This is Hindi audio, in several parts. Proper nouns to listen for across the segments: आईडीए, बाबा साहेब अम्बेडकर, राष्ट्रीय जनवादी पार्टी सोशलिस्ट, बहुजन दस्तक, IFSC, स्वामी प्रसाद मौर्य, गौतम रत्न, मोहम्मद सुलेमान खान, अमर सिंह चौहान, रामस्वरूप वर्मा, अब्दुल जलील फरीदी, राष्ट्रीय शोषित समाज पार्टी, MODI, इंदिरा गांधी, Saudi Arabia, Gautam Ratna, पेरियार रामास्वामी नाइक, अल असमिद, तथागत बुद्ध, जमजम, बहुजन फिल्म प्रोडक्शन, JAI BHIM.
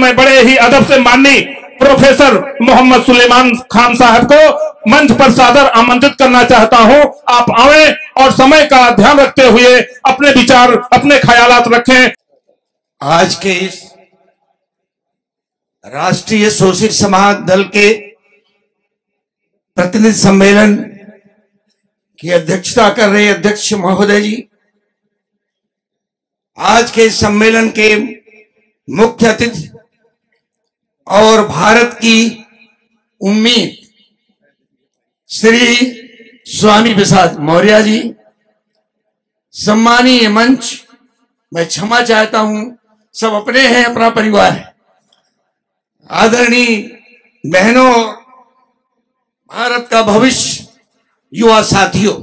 मैं बड़े ही अदब से माननीय प्रोफेसर मोहम्मद सुलेमान खान साहब को मंच पर सादर आमंत्रित करना चाहता हूं। आप आए और समय का ध्यान रखते हुए अपने विचार, अपने ख्यालात रखें। आज के इस राष्ट्रीय शोषित समाज दल के प्रतिनिधि सम्मेलन की अध्यक्षता कर रहे अध्यक्ष महोदय जी, आज के इस सम्मेलन के मुख्य अतिथि और भारत की उम्मीद श्री स्वामी प्रसाद मौर्य जी, सम्मानीय मंच, मैं क्षमा चाहता हूं, सब अपने हैं, अपना परिवार है। आदरणीय बहनों, भारत का भविष्य, युवा साथियों,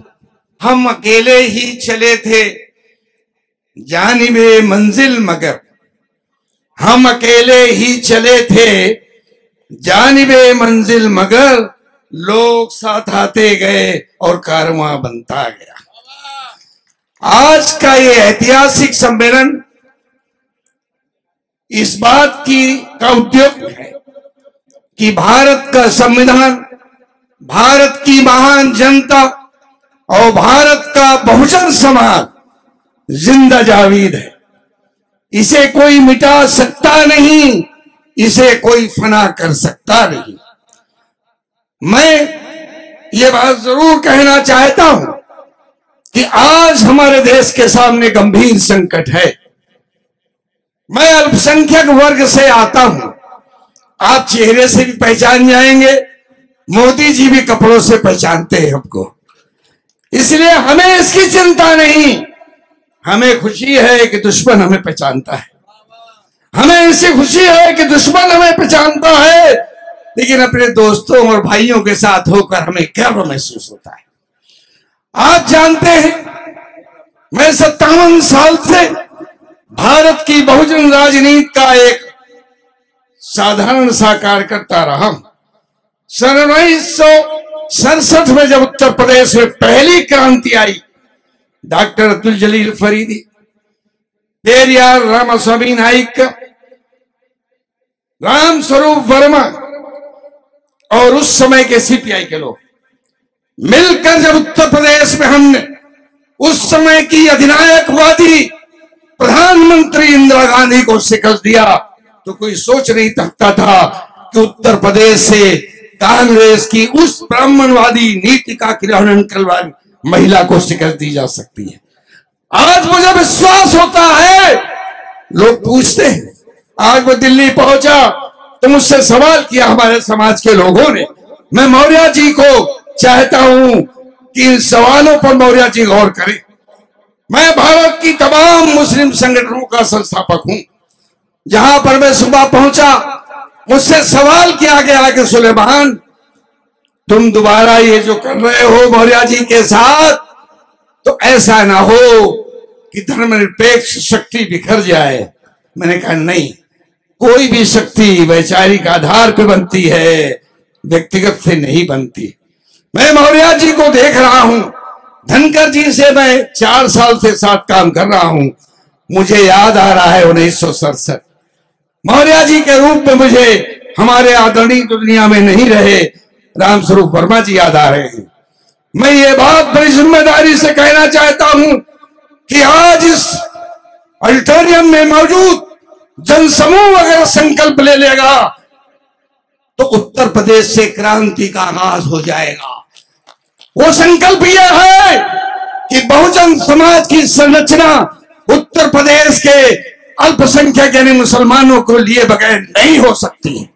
हम अकेले ही चले थे जानिबे मंजिल मगर, हम अकेले ही चले थे जानिबे मंजिल मगर, लोग साथ आते गए और कारवां बनता गया। आज का ये ऐतिहासिक सम्मेलन इस बात का उद्योग है कि भारत का संविधान, भारत की महान जनता और भारत का बहुजन समाज जिंदा जावीद है। इसे कोई मिटा सकता नहीं, इसे कोई फना कर सकता नहीं। मैं ये बात जरूर कहना चाहता हूं कि आज हमारे देश के सामने गंभीर संकट है। मैं अल्पसंख्यक वर्ग से आता हूं, आप चेहरे से भी पहचान जाएंगे, मोदी जी भी कपड़ों से पहचानते हैं हमको, इसलिए हमें इसकी चिंता नहीं। हमें खुशी है कि दुश्मन हमें पहचानता है, हमें इससे खुशी है कि दुश्मन हमें पहचानता है, लेकिन अपने दोस्तों और भाइयों के साथ होकर हमें गर्व महसूस होता है। आप जानते हैं, मैं 57 साल से भारत की बहुजन राजनीति का एक साधारण सा कार्यकर्ता रहा हूं। सन 1967 में जब उत्तर प्रदेश में पहली क्रांति आई, डॉक्टर अब्दुल जलील फरीदी, पेरियार रामास्वामी नाइक, रामस्वरूप वर्मा और उस समय के सीपीआई के लोग मिलकर जब उत्तर प्रदेश में हमने उस समय की अधिनायकवादी प्रधानमंत्री इंदिरा गांधी को शिकस्त दिया, तो कोई सोच नहीं सकता था कि उत्तर प्रदेश से कांग्रेस की उस ब्राह्मणवादी नीति का क्रियान्वयन करवाने महिला को शिकस्त दी जा सकती है। आज मुझे विश्वास होता है, लोग पूछते हैं, आज मैं दिल्ली पहुंचा तो मुझसे सवाल किया हमारे समाज के लोगों ने, मैं मौर्य जी को चाहता हूं कि इन सवालों पर मौर्य जी गौर करें। मैं भारत की तमाम मुस्लिम संगठनों का संस्थापक हूं, जहां पर मैं सुबह पहुंचा, मुझसे सवाल किया गया कि सुलेमान, तुम दोबारा ये जो कर रहे हो मौर्य जी के साथ, तो ऐसा ना हो कि धर्मनिरपेक्ष शक्ति बिखर जाए। मैंने कहा नहीं, कोई भी शक्ति वैचारिक आधार पर बनती है, व्यक्तिगत से नहीं बनती। मैं मौर्य जी को देख रहा हूं, धनकर जी से मैं 4 साल से साथ काम कर रहा हूं, मुझे याद आ रहा है 1967, मौर्य जी के रूप में मुझे हमारे आदरणीय दुनिया में नहीं रहे रामस्वरूप वर्मा जी याद आ रहे हैं। मैं ये बात बड़ी जिम्मेदारी से कहना चाहता हूं कि आज इस ऑडिटोरियम में मौजूद जनसमूह अगर संकल्प ले लेगा तो उत्तर प्रदेश से क्रांति का आगाज हो जाएगा। वो संकल्प ये है कि बहुजन समाज की संरचना उत्तर प्रदेश के अल्पसंख्यक यानी मुसलमानों को लिए बगैर नहीं हो सकती है।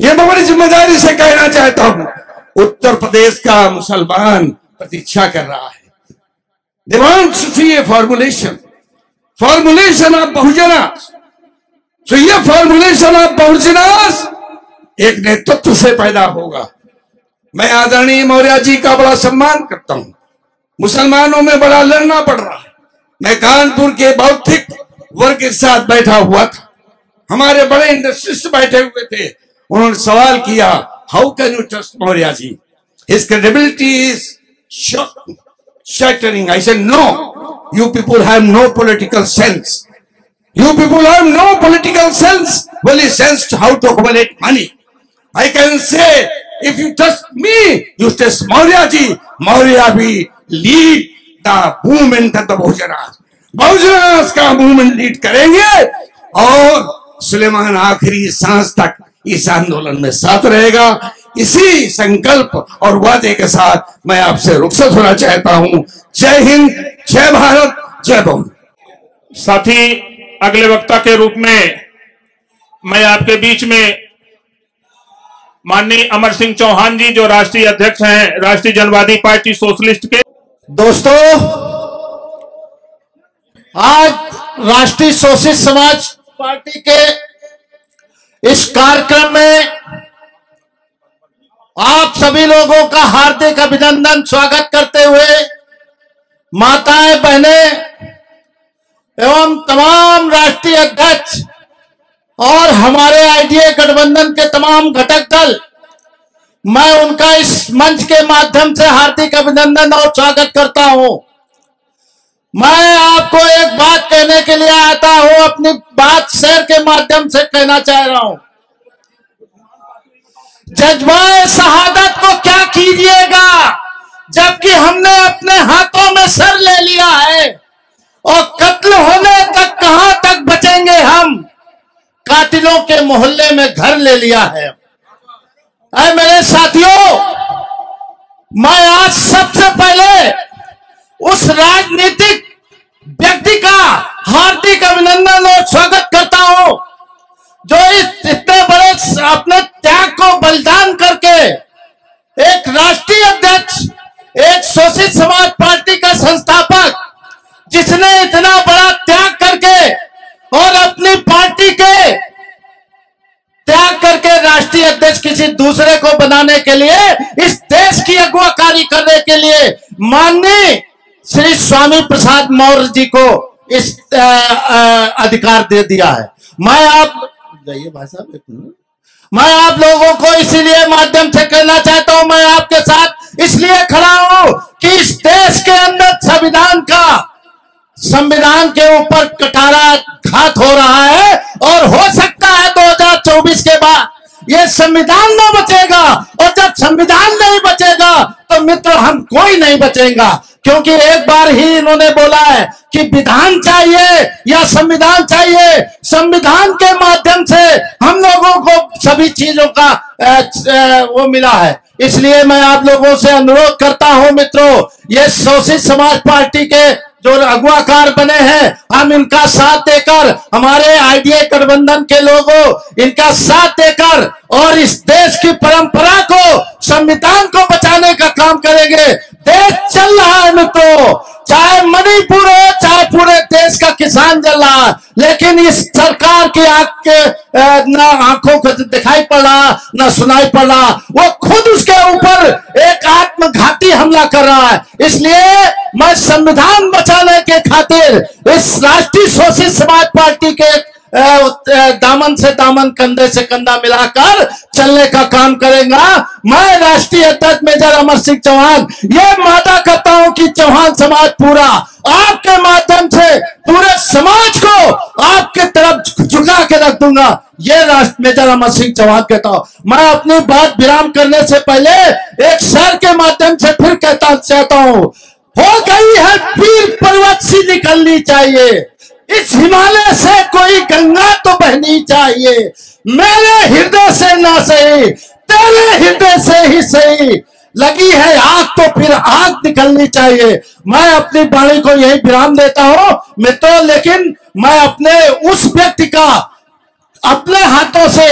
ये मैं बड़ी जिम्मेदारी से कहना चाहता हूं। उत्तर प्रदेश का मुसलमान प्रतीक्षा कर रहा है, demands to a formulation, formulation of bahujans. तो ये फॉर्मुलेशन ऑफ बहुजनास एक नेतृत्व से पैदा होगा। मैं आदरणीय मौर्य जी का बड़ा सम्मान करता हूं, मुसलमानों में बड़ा लड़ना पड़ रहा है। मैं कानपुर के बौद्धिक वर्ग के साथ बैठा हुआ था, हमारे बड़े इंडस्ट्रिस्ट बैठे हुए थे, उन्होंने सवाल किया, how can you trust Maurya ji, his credibility is shattering. I said no, you people have no political sense. You people have no political sense, only sense to how to accumulate money. I can say, if you trust me, you trust Maurya ji. Maurya will lead the movement of the Bahujanas. Bahujanas ka movement lead करेंगे और सुलेमान आखिरी सांस तक इस आंदोलन में साथ रहेगा. इसी संकल्प और वादे के साथ मैं आपसे रुखसत होना चाहता हूँ. जय हिंद, जय भारत, जय बहु. साथी, अगले वक्ता के रूप में मैं आपके बीच में माननीय अमर सिंह चौहान जी, जो राष्ट्रीय अध्यक्ष हैं राष्ट्रीय जनवादी पार्टी सोशलिस्ट के. दोस्तों, आज राष्ट्रीय शोषित समाज पार्टी के इस कार्यक्रम में आप सभी लोगों का हार्दिक अभिनंदन स्वागत करते हुए माताएं, बहनें एवं तमाम राष्ट्रीय अध्यक्ष और हमारे आईडीए गठबंधन के तमाम घटक दल, मैं उनका इस मंच के माध्यम से हार्दिक अभिनंदन और स्वागत करता हूं. मैं आपको एक बात कहने के लिए आता हूं, अपनी बात शेयर के माध्यम से कहना चाह रहा हूं. जज्बाए शहादत को क्या कीजिएगा, जबकि हमने अपने हाथों में सर ले लिया है और कत्ल होने तक कहां तक बचेंगे हम. कातिलों के मोहल्ले में घर ले लिया है. अरे मेरे साथियों, मैं आज सबसे पहले उस राजनीतिक व्यक्ति का हार्दिक अभिनंदन और स्वागत करता हूं जो इस इतने बड़े अपने त्याग को बलिदान करके एक राष्ट्रीय अध्यक्ष, एक शोषित समाज पार्टी का संस्थापक, जिसने इतना बड़ा त्याग करके और अपनी पार्टी के त्याग करके राष्ट्रीय अध्यक्ष किसी दूसरे को बनाने के लिए, इस देश की अगुवाकारी करने के लिए माननीय श्री स्वामी प्रसाद मौर्य जी को इस अधिकार दे दिया है. मैं आप जाइए भाई साहब, एक मिनट. मैं आप लोगों को इसीलिए माध्यम से कहना चाहता हूं, मैं आपके साथ इसलिए खड़ा हूं कि इस देश के अंदर संविधान के ऊपर कटाराघात हो रहा है और हो सकता है 2024 के बाद यह संविधान न बचेगा. और जब संविधान नहीं बचेगा तो मित्र हम कोई नहीं बचेगा, क्योंकि एक बार ही इन्होंने बोला है कि विधान चाहिए या संविधान चाहिए. संविधान के माध्यम से हम लोगों को सभी चीजों का वो मिला है. इसलिए मैं आप लोगों से अनुरोध करता हूं मित्रों, ये शोषित समाज पार्टी के जो अगुवाकार बने हैं, हम इनका साथ देकर, हमारे आईडीए गठबंधन के लोगों इनका साथ देकर और इस देश की परंपरा को, संविधान को बचाने का काम करेंगे. देश चल रहा है मित्रों, चाहे मणिपुर हो, चाहे पूरे देश का किसान जल रहा, लेकिन इस सरकार की ना आंखों को दिखाई पड़ रहा ना सुनाई पड़ रहा, वो खुद उसके ऊपर एक आत्मघाती हमला कर रहा है. इसलिए मैं संविधान बचाने के खातिर इस राष्ट्रीय शोषित समाज पार्टी के दामन से दामन, कंधे से कंधा मिलाकर चलने का काम करेगा. मैं राष्ट्रीय अध्यक्ष मेजर अमर सिंह चौहान ये वादा करता हूं कि चौहान समाज पूरा आपके माध्यम से पूरे समाज को आपके तरफ झुका के रख दूंगा. ये राष्ट्रीय मेजर अमर सिंह चौहान कहता हूं. मैं अपनी बात विराम करने से पहले एक शेर के माध्यम से फिर कहता चाहता हूं. हो गई है पीर पर्वत सी निकलनी चाहिए, इस हिमालय से कोई गंगा तो बहनी चाहिए. मेरे हृदय से ना सही, तेरे हृदय से ही सही, लगी है आग तो फिर आग निकलनी चाहिए. मैं अपनी वाणी को यही विराम देता हूं मित्रों, लेकिन मैं अपने उस व्यक्ति का अपने हाथों से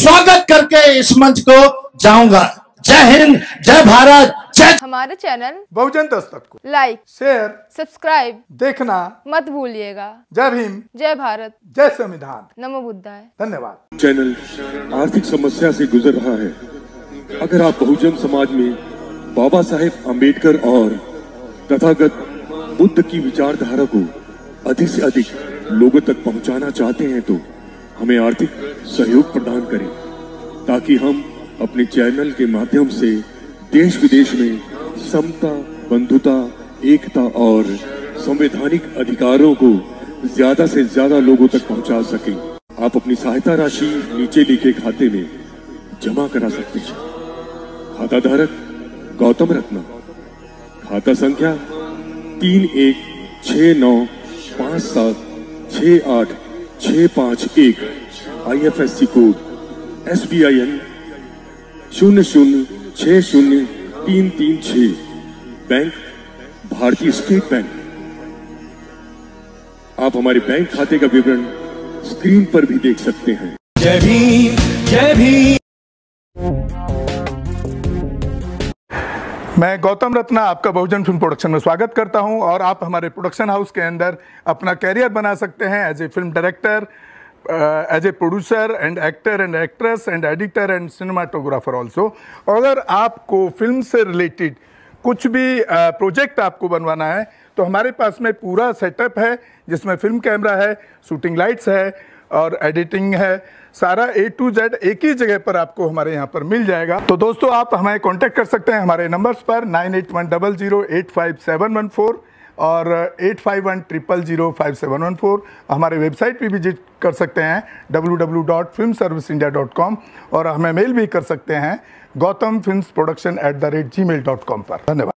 स्वागत करके इस मंच को जाऊंगा. जय हिंद, जय भारत, जय. हमारे चैनल बहुजन दस्तक को लाइक, शेयर, सब्सक्राइब देखना मत भूलिएगा. जय भीम, जय भारत, जय संविधान, नमो बुद्धाय. धन्यवाद. चैनल आर्थिक समस्या से गुजर रहा है. अगर आप बहुजन समाज में बाबा साहेब अम्बेडकर और तथागत बुद्ध की विचारधारा को अधिक से अधिक लोगों तक पहुंचाना चाहते हैं तो हमें आर्थिक सहयोग प्रदान करें, ताकि हम अपने चैनल के माध्यम से देश विदेश में समता, बंधुता, एकता और संवैधानिक अधिकारों को ज्यादा से ज्यादा लोगों तक पहुंचा सकें। आप अपनी सहायता राशि नीचे लिखे खाते में जमा करा सकते हैं। खाता धारक गौतम रत्न, खाता संख्या 3169576865 1, IFSC कोड SBIN 0060336, बैंक भारतीय स्टेट बैंक। आप हमारे बैंक खाते का विवरण स्क्रीन पर भी देख सकते हैं। जय भीम, जय भीम। मैं गौतम रत्ना आपका बहुजन फिल्म प्रोडक्शन में स्वागत करता हूं और आप हमारे प्रोडक्शन हाउस के अंदर अपना कैरियर बना सकते हैं as a film director, as a producer and actor and actress and editor and cinematographer also. अगर आपको फिल्म से रिलेटेड कुछ भी प्रोजेक्ट आपको बनवाना है तो हमारे पास में पूरा सेटअप है, जिसमें फिल्म कैमरा है, शूटिंग लाइट्स है और एडिटिंग है। सारा A to Z एक ही जगह पर आपको हमारे यहाँ पर मिल जाएगा। तो दोस्तों, आप हमें कांटेक्ट कर सकते हैं हमारे नंबर्स पर 9810085714 और 8510005714। हमारे वेबसाइट पे विजिट कर सकते हैं www.filmserviceindia.com और हमें मेल भी कर सकते हैं gautamfilmsproduction@gmail.com पर। धन्यवाद।